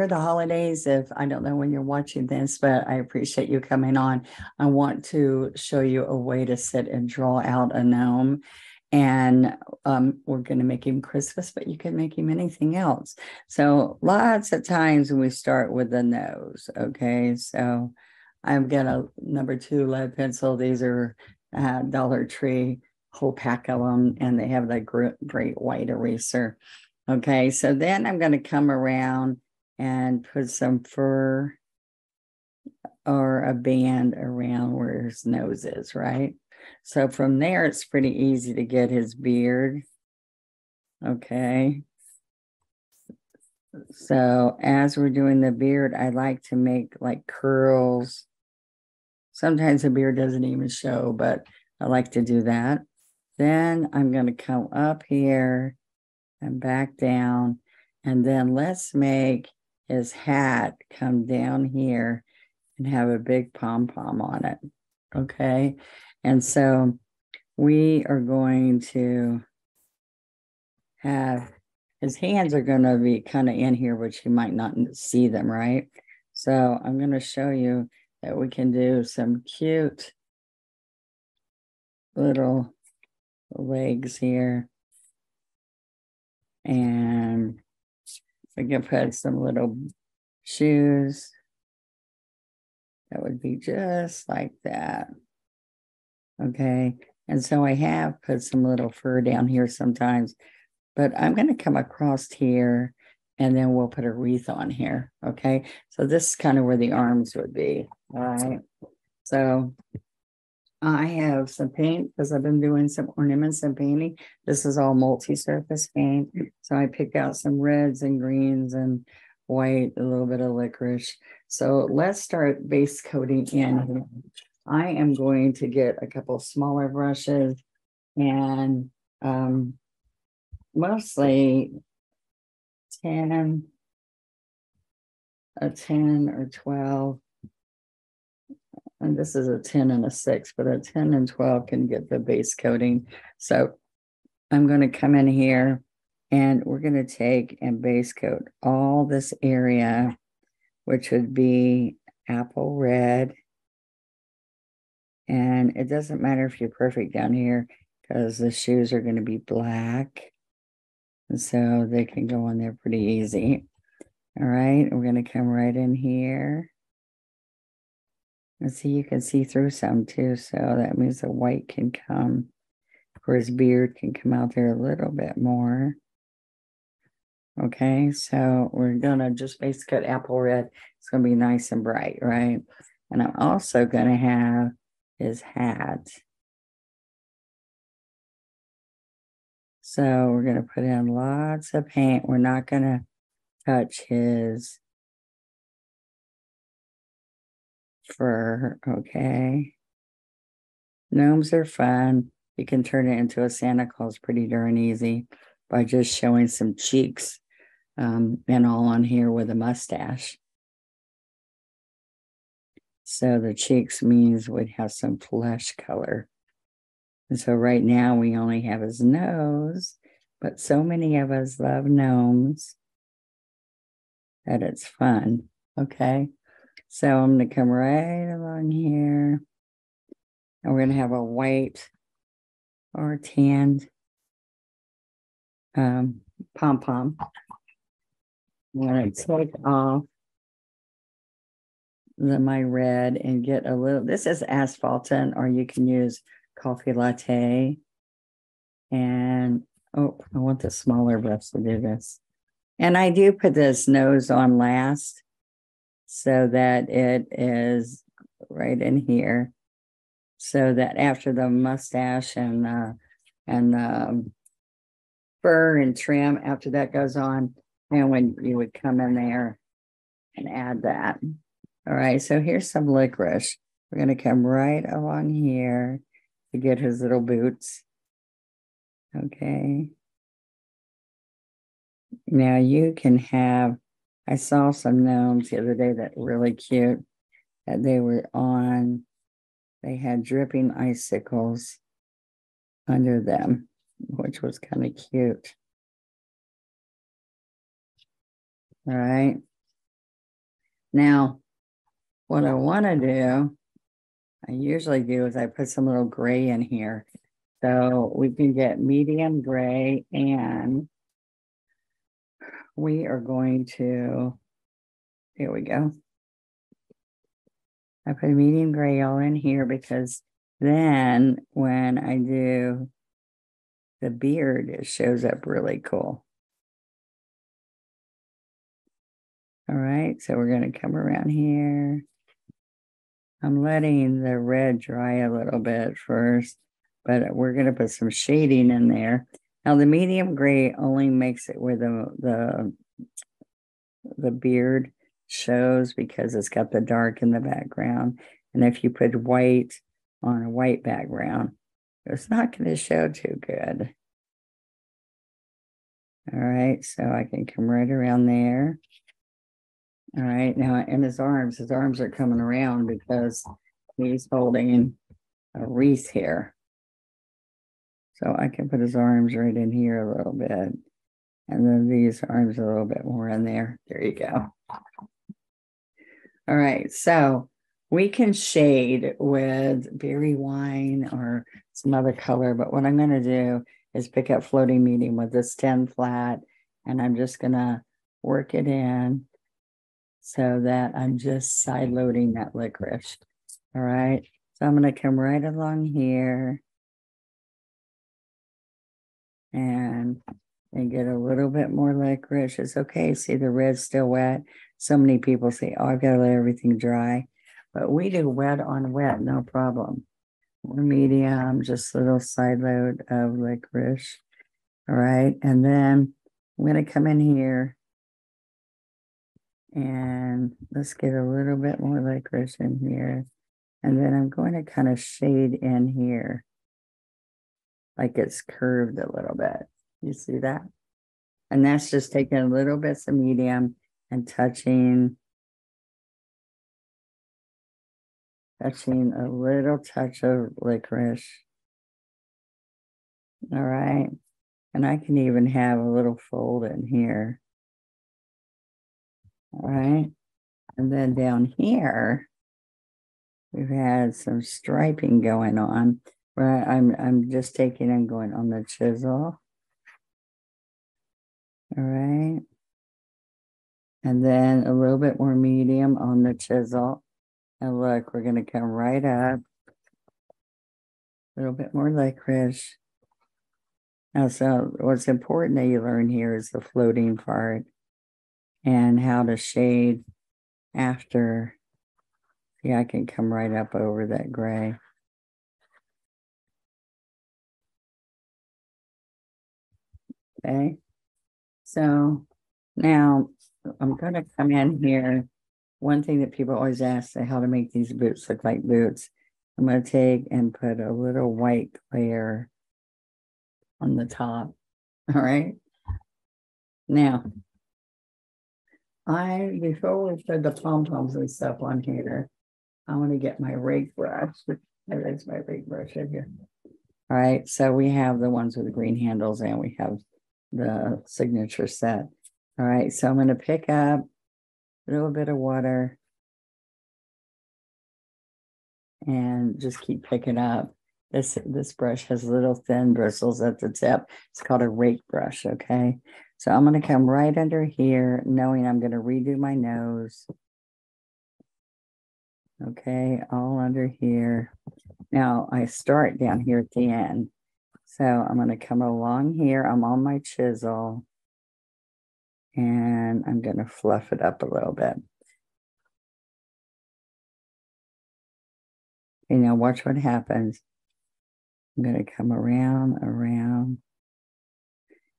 near the holidays, if I don't know when you're watching this, but I appreciate you coming on. I want to show you a way to sit and draw out a gnome. And we're going to make him Christmas, but you can make him anything else. So lots of times we start with the nose. Okay, so I've got a number 2 lead pencil. These are Dollar Tree, whole pack of them, and they have that great white eraser. Okay, so then I'm going to come around and put some fur or a band around where his nose is, right? So from there, it's pretty easy to get his beard. Okay. So as we're doing the beard, I like to make like curls. Sometimes the beard doesn't even show, but I like to do that. Then I'm going to come up here and back down. And then let's make his hat come down here and have a big pom-pom on it. Okay. And so we are going to have, his hands are going to be kind of in here, but you might not see them, right? So I'm going to show you that we can do some cute little legs here. And we can put some little shoes. That would be just like that. Okay, and so I have put some little fur down here sometimes, but I'm going to come across here and then we'll put a wreath on here. Okay, so this is kind of where the arms would be. All right, so I have some paint because I've been doing some ornaments and painting. This is all multi-surface paint. So I picked out some reds and greens and white, a little bit of licorice. So let's start base coating in here. I am going to get a couple smaller brushes and mostly 10 or 12. And this is a 10 and a 6, but a 10 and 12 can get the base coating. So I'm going to come in here and we're going to take and base coat all this area, which would be apple red. And it doesn't matter if you're perfect down here because the shoes are going to be black. And so they can go on there pretty easy. All right, we're going to come right in here. And see, you can see through some too. So that means the white can come, or his beard can come out there a little bit more. Okay, so we're going to just base coat apple red. It's going to be nice and bright, right? And I'm also going to have his hat. So we're going to put in lots of paint. We're not going to touch his fur, okay? Gnomes are fun. You can turn it into a Santa Claus pretty darn easy by just showing some cheeks and all on here with a mustache. So the cheeks means we'd have some flesh color. And so right now we only have his nose, but so many of us love gnomes that it's fun, okay? So I'm gonna come right along here and we're gonna have a white or tanned pom-pom. I'm gonna take off my red and get a little, this is asphaltine, or you can use coffee latte. And oh, I want the smaller brush to do this. And I do put this nose on last so that it is right in here. So that after the mustache and the fur and trim, after that goes on, and when you would come in there and add that. All right, so here's some licorice. We're going to come right along here to get his little boots. Okay. Now you can have, I saw some gnomes the other day that were really cute, that they were on, they had dripping icicles under them, which was kind of cute. All right. Now, what I want to do, I usually do, is I put some little gray in here. So we can get medium gray, and we are going to, here we go. I put medium gray all in here because then when I do the beard, it shows up really cool. All right, so we're going to come around here. I'm letting the red dry a little bit first, but we're going to put some shading in there. Now the medium gray only makes it where the beard shows because it's got the dark in the background. And if you put white on a white background, it's not going to show too good. All right, so I can come right around there. All right, now in his arms are coming around because he's holding a wreath here. So I can put his arms right in here a little bit. And then these arms a little bit more in there. There you go. All right, so we can shade with berry wine or some other color, but what I'm gonna do is pick up floating medium with this 10 flat, and I'm just gonna work it in. So that I'm just side loading that licorice. All right, so I'm going to come right along here and get a little bit more licorice. It's okay, see the red's still wet. So many people say, oh, I've got to let everything dry. But we do wet on wet, no problem. More medium, just a little side load of licorice. All right, and then I'm going to come in here. And let's get a little bit more licorice in here. And then I'm going to kind of shade in here. Like it's curved a little bit. You see that? And that's just taking a little bit of medium and touching a little touch of licorice. All right. And I can even have a little fold in here. All right, and then down here, we've had some striping going on. Right, I'm just taking and going on the chisel. All right, and then a little bit more medium on the chisel. And look, we're gonna come right up. A little bit more licorice. Now, so what's important that you learn here is the floating part. And how to shade after. Yeah, I can come right up over that gray. Okay, so now I'm going to come in here. One thing that people always ask is how to make these boots look like boots. I'm going to take and put a little white layer on the top. All right, now. Before we put the pom-poms and stuff on here, I want to get my rake brush. There's my rake brush right here. All right, so we have the ones with the green handles and we have the signature set. All right, so I'm going to pick up a little bit of water and just keep picking up. This brush has little thin bristles at the tip. It's called a rake brush, okay? So I'm going to come right under here, knowing I'm going to redo my nose. Okay, all under here. Now I start down here at the end. So I'm going to come along here. I'm on my chisel. And I'm going to fluff it up a little bit. And now watch what happens. I'm going to come around.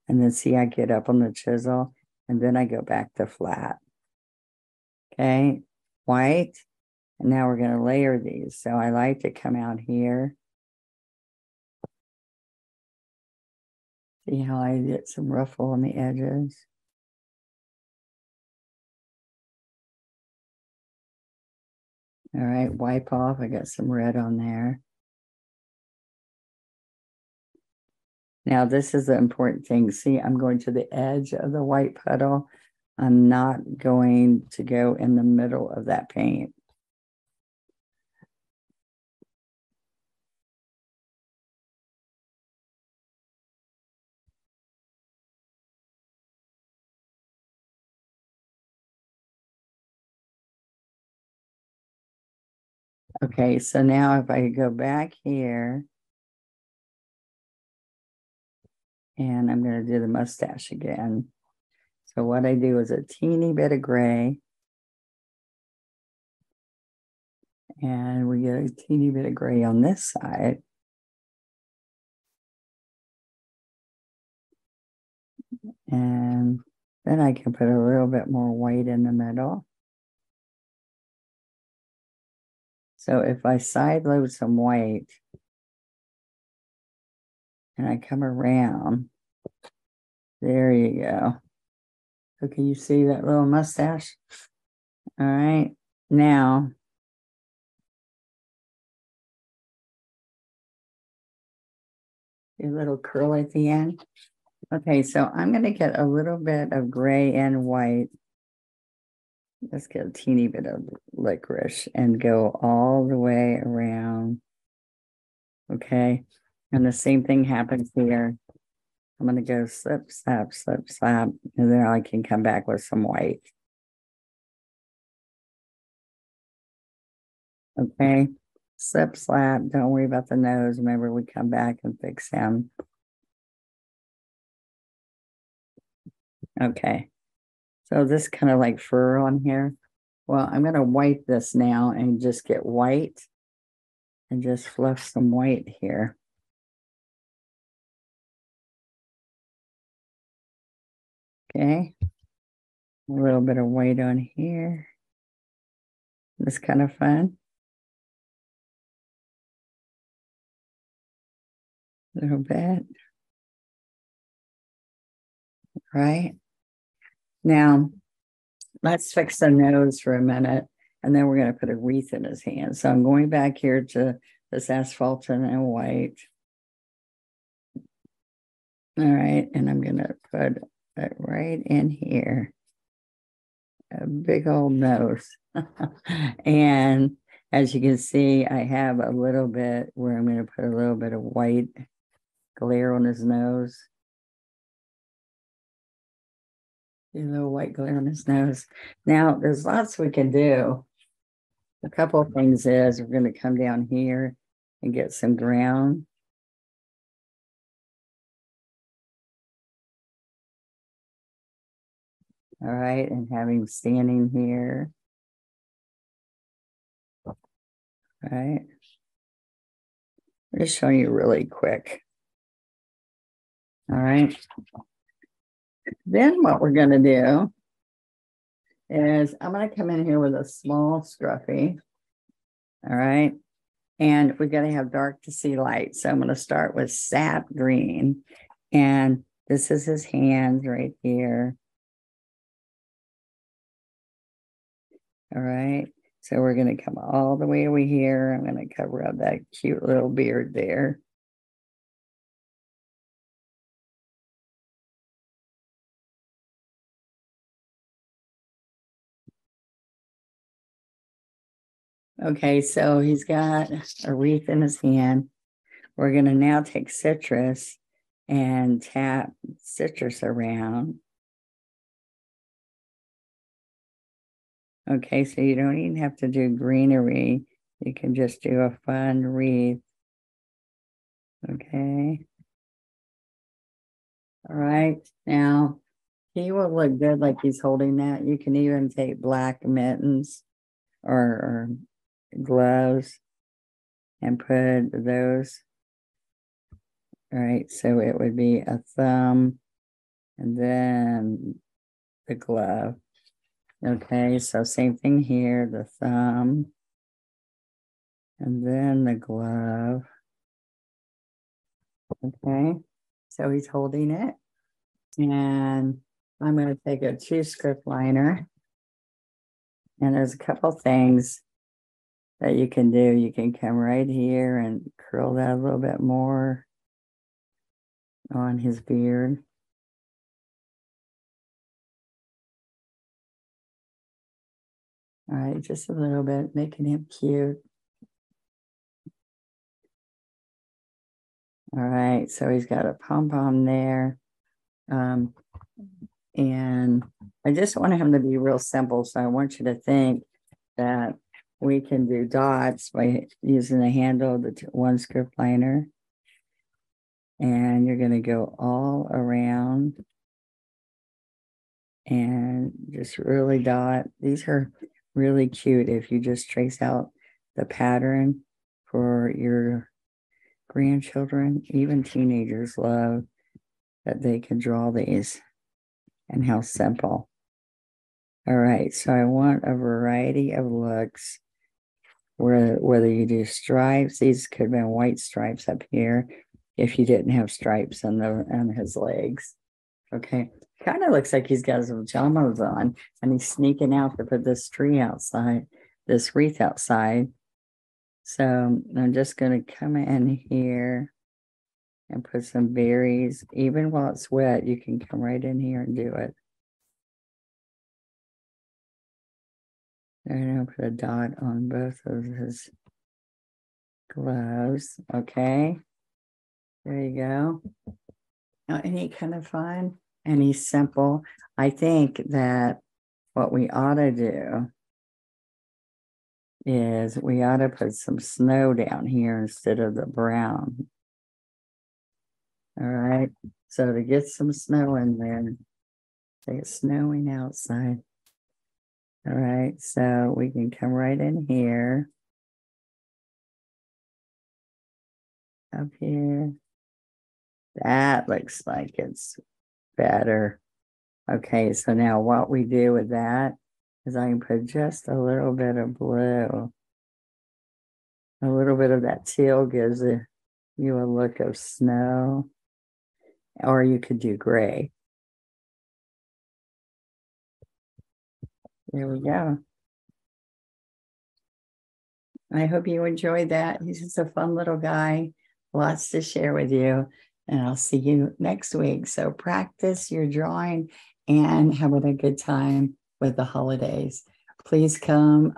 And then see, I get up on the chisel, and then I go back to flat. Okay, white. And now we're going to layer these. So I like to come out here. See how I get some ruffle on the edges. All right, wipe off. I got some red on there. Now, this is the important thing. See, I'm going to the edge of the white puddle. I'm not going to go in the middle of that paint. Okay, so now if I go back here, and I'm going to do the mustache again. So what I do is a teeny bit of gray, and we get a teeny bit of gray on this side. And then I can put a little bit more white in the middle. So if I side load some white and I come around, there you go. So can you see that little mustache? All right, now a little curl at the end. Okay, so I'm gonna get a little bit of gray and white. Let's get a teeny bit of licorice and go all the way around. Okay. And the same thing happens here. I'm going to go slip, slap, slip, slap. And then I can come back with some white. Okay. Slip, slap. Don't worry about the nose. Remember, we come back and fix him. Okay. So this kind of like fur on here. Well, I'm going to wipe this now and just get white and just fluff some white here. Okay. A little bit of white on here. That's kind of fun. A little bit. Right. Now, let's fix the nose for a minute, and then we're going to put a wreath in his hand. So I'm going back here to this asphalt and white. All right, and I'm going to put it right in here. A big old nose. And as you can see, I have a little bit where I'm going to put a little bit of white glare on his nose. A little white glare on his nose. Now, there's lots we can do. A couple of things is we're going to come down here and get some ground. All right, and have him standing here. All right. I'm just showing you really quick. All right. Then what we're going to do is I'm going to come in here with a small scruffy, all right? And we're going to have dark to see light. So I'm going to start with sap green. And this is his hands right here. All right. So we're going to come all the way over here. I'm going to cover up that cute little beard there. Okay, so he's got a wreath in his hand. We're going to now take citrus and tap citrus around. Okay, so you don't even have to do greenery. You can just do a fun wreath. Okay. All right, now he will look good like he's holding that. You can even take black mittens or gloves and put those. All right, so it would be a thumb and then the glove. Okay, so same thing here, the thumb and then the glove. Okay, so he's holding it, and I'm going to take a 2-script liner, and there's a couple things that you can do. You can come right here and curl that a little bit more on his beard. All right, just a little bit, making him cute. All right, so he's got a pom-pom there. And I just want him to be real simple. So I want you to think that we can do dots by using the handle of the one script liner. And you're going to go all around and just really dot. These are really cute if you just trace out the pattern for your grandchildren. Even teenagers love that they can draw these and how simple. All right, so I want a variety of looks, whether you do stripes. These could have been white stripes up here if you didn't have stripes on his legs. Okay, kind of looks like he's got his pajamas on and he's sneaking out to put this tree outside, this wreath outside. So I'm just gonna come in here and put some berries. Even while it's wet, you can come right in here and do it. And I'll put a dot on both of his gloves. Okay. There you go. Now, any kind of fun? Any simple? I think that what we ought to do is we ought to put some snow down here instead of the brown. All right. So to get some snow in there, it's snowing outside. All right. So we can come right in here. Up here. That looks like it's better. Okay, so now what we do with that is I can put just a little bit of blue. A little bit of that teal gives you a look of snow. Or you could do gray. There we go. I hope you enjoyed that. He's just a fun little guy. Lots to share with you. And I'll see you next week. So practice your drawing and have a good time with the holidays. Please come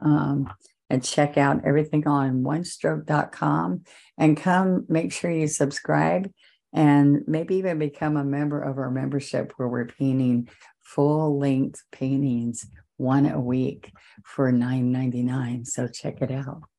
and check out everything on onestroke.com and come make sure you subscribe and maybe even become a member of our membership where we're painting full-length paintings, one a week for $9.99. So check it out.